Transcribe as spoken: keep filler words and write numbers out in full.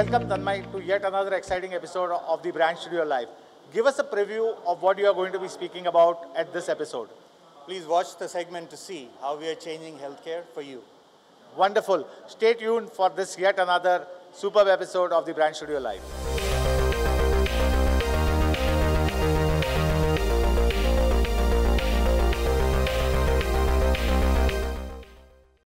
Welcome Tanmay to yet another exciting episode of the Brand Studio Live. Give us a preview of what you are going to be speaking about at this episode. Please watch the segment to see how we are changing healthcare for you. Wonderful. Stay tuned for this yet another superb episode of the Brand Studio Live.